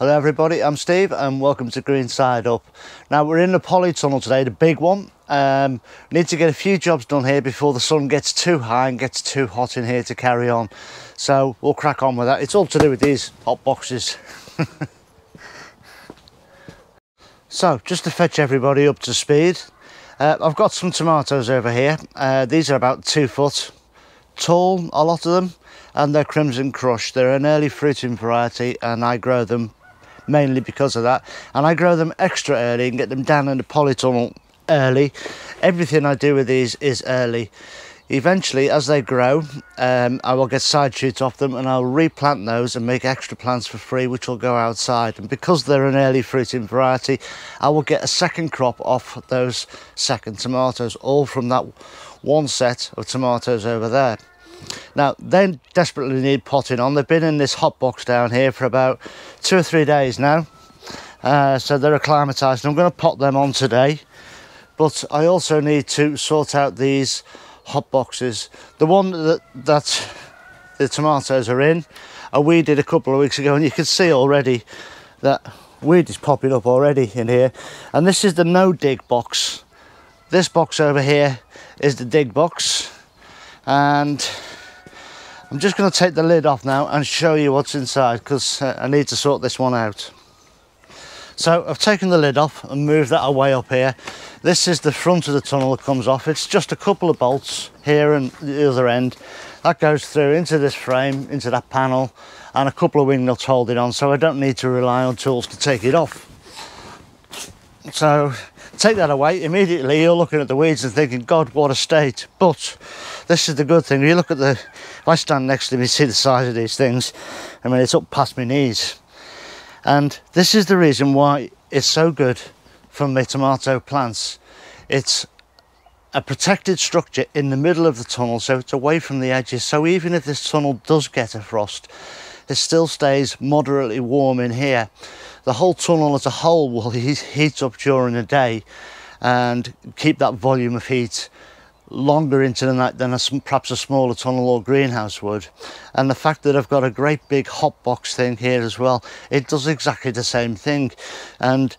Hello everybody, I'm Steve and welcome to Green Side Up. Now we're in the Polytunnel today, the big one. Need to get a few jobs done here before the sun gets too high and gets too hot in here to carry on. So we'll crack on with that. It's all to do with these hot boxes. So just to fetch everybody up to speed, I've got some tomatoes over here. These are about 2 foot tall, a lot of them, and they're Crimson Crush. They're an early fruiting variety and I grow them mainly because of that, and I grow them extra early and get them down in the polytunnel early. Everything I do with these is early. Eventually, as they grow, I will get side shoots off them and I'll replant those and make extra plants for free, which will go outside. And because they're an early fruiting variety, I will get a second crop off those second tomatoes, all from that one set of tomatoes over there. Now, they desperately need potting on. They've been in this hot box down here for about 2 or 3 days now. So they're acclimatised. I'm going to pot them on today, but I also need to sort out these hot boxes. The one that the tomatoes are in, I weeded a couple of weeks ago, and you can see already that weed is popping up already in here. And this is the no-dig box. This box over here is the dig box. And I'm just going to take the lid off now and show you what's inside, because I need to sort this one out. So I've taken the lid off and moved that away up here. This is the front of the tunnel that comes off. It's just a couple of bolts here and the other end. That goes through into this frame, into that panel, and a couple of wing nuts hold it on, so I don't need to rely on tools to take it off. So take that away, immediately you're looking at the weeds and thinking, God, what a state. But this is the good thing. You look at the, if I stand next to them, you see the size of these things. I mean, it's up past my knees. And this is the reason why it's so good for my tomato plants. It's a protected structure in the middle of the tunnel, so it's away from the edges. So even if this tunnel does get a frost, it still stays moderately warm in here. The whole tunnel as a whole will heat up during the day and keep that volume of heat longer into the night than perhaps a smaller tunnel or greenhouse would. And the fact that I've got a great big hot box thing here as well, it does exactly the same thing, and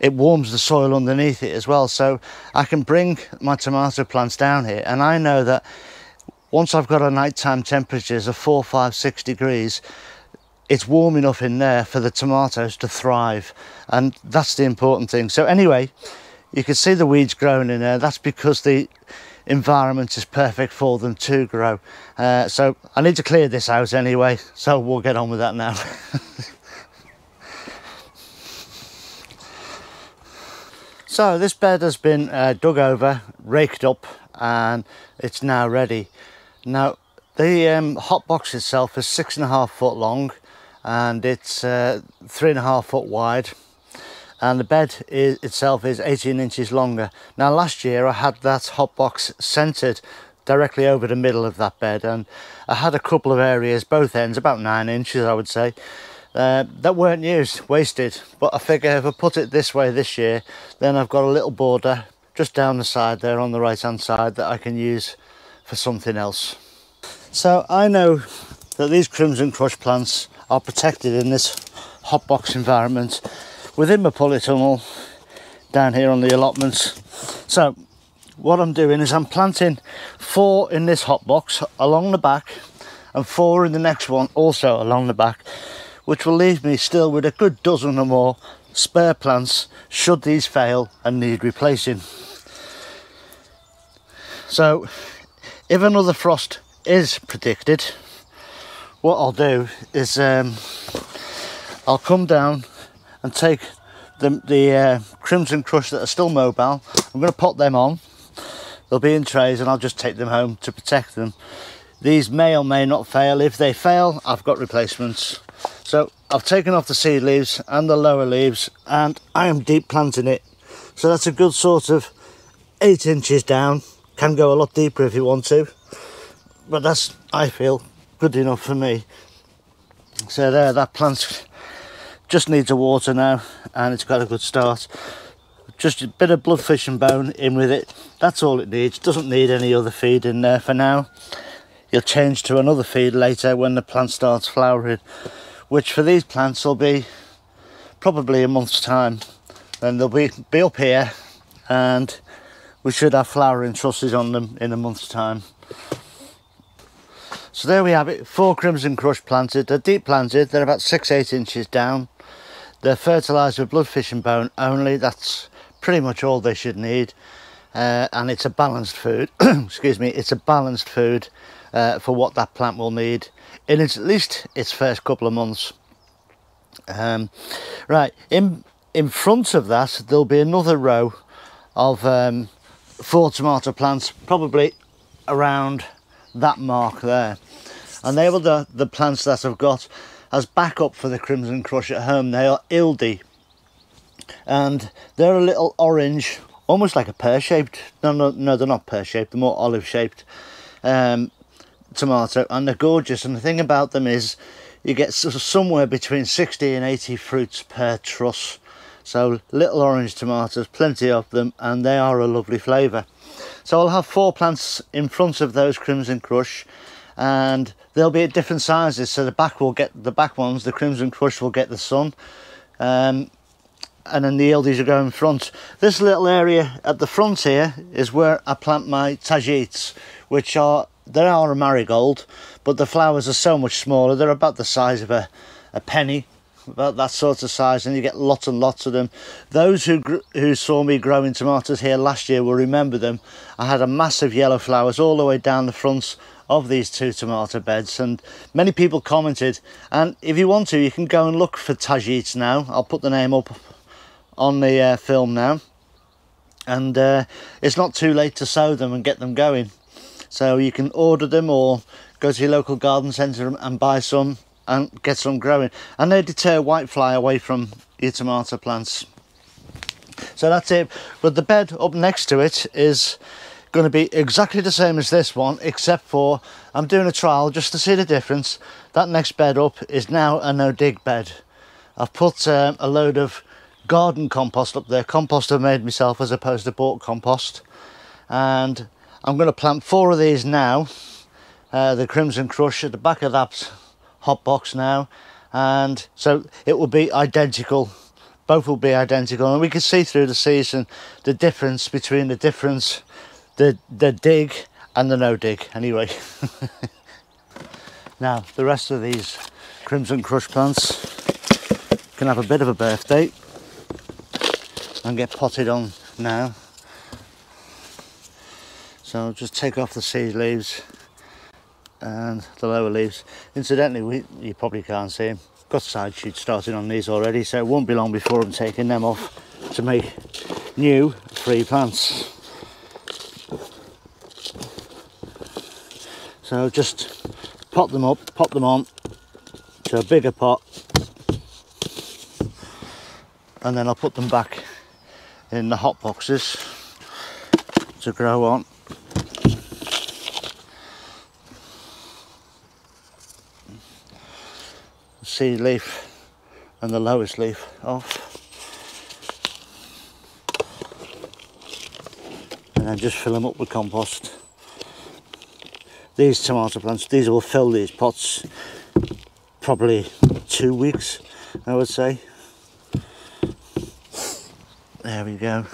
it warms the soil underneath it as well. So I can bring my tomato plants down here, and I know that once I've got a nighttime temperatures of 4, 5, 6 degrees, it's warm enough in there for the tomatoes to thrive, and that's the important thing. So anyway, you can see the weeds growing in there. That's because the environment is perfect for them to grow. So I need to clear this out anyway, so we'll get on with that now. So this bed has been dug over, raked up, and it's now ready. Now the hot box itself is 6.5 foot long, and it's 3.5 foot wide, and the bed itself is 18 inches longer. Now last year I had that hot box centered directly over the middle of that bed, and I had a couple of areas, both ends, about 9 inches I would say, that weren't used, wasted. But I figure if I put it this way this year, then I've got a little border just down the side there on the right hand side that I can use for something else. So I know that these Crimson Crush plants are protected in this hot box environment within my polytunnel down here on the allotments. So what I'm doing is I'm planting 4 in this hot box along the back and 4 in the next one also along the back, which will leave me still with a good dozen or more spare plants should these fail and need replacing. So if another frost is predicted, what I'll do is I'll come down and take the Crimson Crush that are still mobile. I'm going to pot them on. They'll be in trays and I'll just take them home to protect them. These may or may not fail. If they fail, I've got replacements. So I've taken off the seed leaves and the lower leaves, and I am deep planting it. So that's a good sort of 8 inches down. Can go a lot deeper if you want to, but that's, I feel, good enough for me. So there, that plant's just needs a water now, and it's got a good start. Just a bit of blood, fish and bone in with it. That's all it needs. Doesn't need any other feed in there for now. You'll change to another feed later when the plant starts flowering, which for these plants will be probably a month's time, then they'll be up here, and we should have flowering trusses on them in a month's time. So there we have it, 4 Crimson Crush planted. They're deep planted, they're about 6–8 inches down. They're fertilised with blood, fish and bone only. That's pretty much all they should need. And it's a balanced food, excuse me, it's a balanced food for what that plant will need in its, at least its first couple of months. Right, in front of that, there'll be another row of 4 tomato plants, probably around that mark there, and they were the plants that I've got as backup for the Crimson Crush at home. They are Ildi, and they're a little orange, almost like a pear-shaped, no they're not pear-shaped, they're more olive-shaped tomato, and they're gorgeous. And the thing about them is you get somewhere between 60 and 80 fruits per truss, so little orange tomatoes, plenty of them, and they are a lovely flavour. So I'll have 4 plants in front of those Crimson Crush, and they'll be at different sizes. So the back will get the back ones, the Crimson Crush will get the sun, and then the Ildies will go in front. This little area at the front here is where I plant my Tagetes, which are a marigold, but the flowers are so much smaller. They're about the size of a penny, about that sort of size, and you get lots and lots of them. Those who saw me growing tomatoes here last year will remember them. I had a massive yellow flowers all the way down the fronts of these 2 tomato beds, and many people commented. And if you want to, you can go and look for Tagetes now. I'll put the name up on the film now, and it's not too late to sow them and get them going. So you can order them or go to your local garden centre and buy some and get some growing, and they deter whitefly away from your tomato plants. So that's it. But the bed up next to it is going to be exactly the same as this one, except for I'm doing a trial just to see the difference. That next bed up is now a no-dig bed. I've put a load of garden compost up there, compost I've made myself as opposed to bought compost, and I'm going to plant 4 of these now, the Crimson Crush at the back of that hot box now, and so it will be identical, both will be identical, and we can see through the season the difference between the dig and the no dig anyway. Now the rest of these Crimson Crush plants can have a bit of a birthday and get potted on now. So I'll just take off the seed leaves and the lower leaves. Incidentally, you probably can't see them. Got side shoots starting on these already, so it won't be long before I'm taking them off to make new free plants. So just pot them up, pop them on to a bigger pot, and then I'll put them back in the hot boxes to grow on. Seed leaf and the lowest leaf off, and then just fill them up with compost. These tomato plants, these will fill these pots probably 2 weeks, I would say. There we go.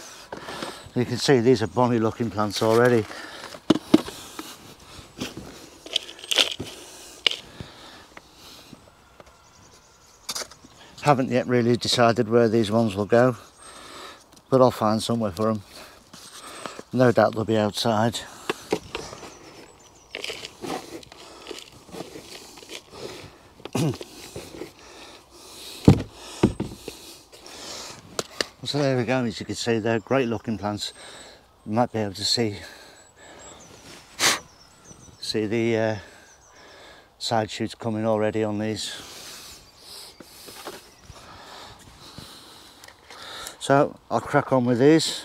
You can see these are bonny looking plants already. Haven't yet really decided where these ones will go, but I'll find somewhere for them. No doubt they'll be outside. So there we go, as you can see, they're great looking plants. You might be able to see the side shoots coming already on these. So I'll crack on with these.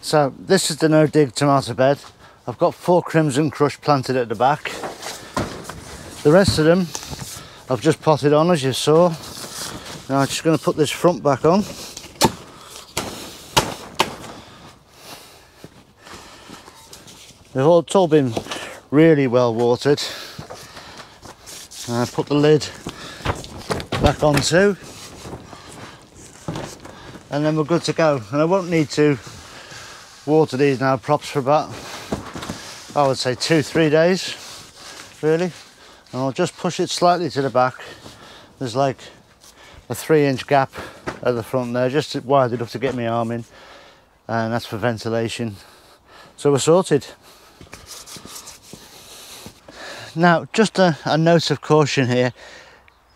So this is the no dig tomato bed. I've got 4 Crimson Crush planted at the back. The rest of them I've just potted on, as you saw. Now I'm just going to put this front back on. They've all been really well watered. and I put the lid back on too, and then we're good to go. And I won't need to water these now props for about, I would say, 2-3 days really. And I'll just push it slightly to the back. There's like a 3-inch gap at the front there, just wide enough to get my arm in, and that's for ventilation. So we're sorted. Now, just a note of caution here.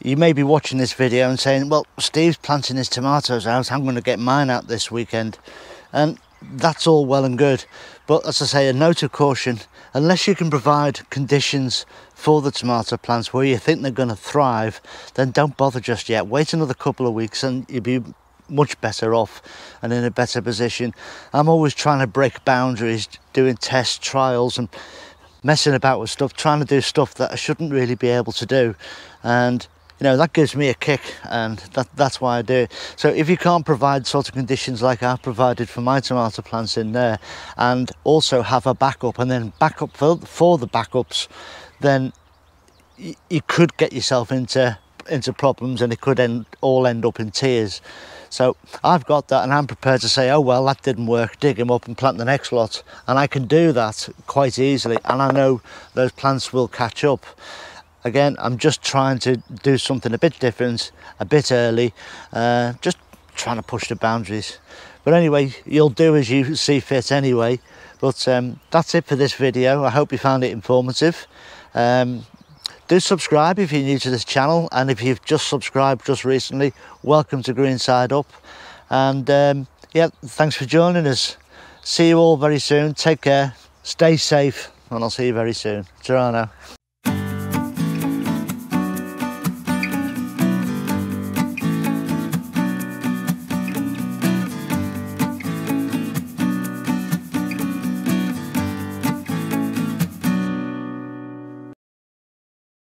You may be watching this video and saying, well, Steve's planting his tomatoes out, I'm going to get mine out this weekend. And that's all well and good, but as I say, a note of caution, unless you can provide conditions for the tomato plants where you think they're going to thrive, then don't bother just yet. Wait another couple of weeks and you'll be much better off and in a better position. I'm always trying to break boundaries, doing test trials and messing about with stuff, trying to do stuff that I shouldn't really be able to do, and you know, that gives me a kick, and that's why I do it. So if you can't provide sort of conditions like I've provided for my tomato plants in there, and also have a backup, and then backup for the backups, then you could get yourself into problems, and it could all end up in tears. So I've got that, and I'm prepared to say, oh well, that didn't work, dig them up and plant the next lot, and I can do that quite easily, and I know those plants will catch up. Again, I'm just trying to do something a bit different, a bit early, just trying to push the boundaries. But anyway, you'll do as you see fit anyway. But that's it for this video. I hope you found it informative. Do subscribe if you're new to this channel, and if you've just subscribed just recently, welcome to Green Side Up. And yeah, thanks for joining us. See you all very soon. Take care, stay safe, and I'll see you very soon. Ta-ra now.